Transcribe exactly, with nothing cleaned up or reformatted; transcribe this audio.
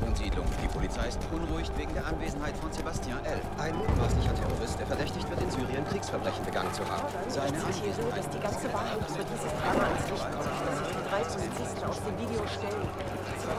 Wohnsiedlung. Die Polizei ist beunruhigt wegen der Anwesenheit von Sebastian L., ein mutmaßlicher Terrorist, der verdächtigt wird, in Syrien Kriegsverbrechen begangen zu haben. Seine Ansicht so, dass die ganze Wahrheit über dieses Drama ans Licht kommt, dass sich die drei Polizisten aus dem Video stellen.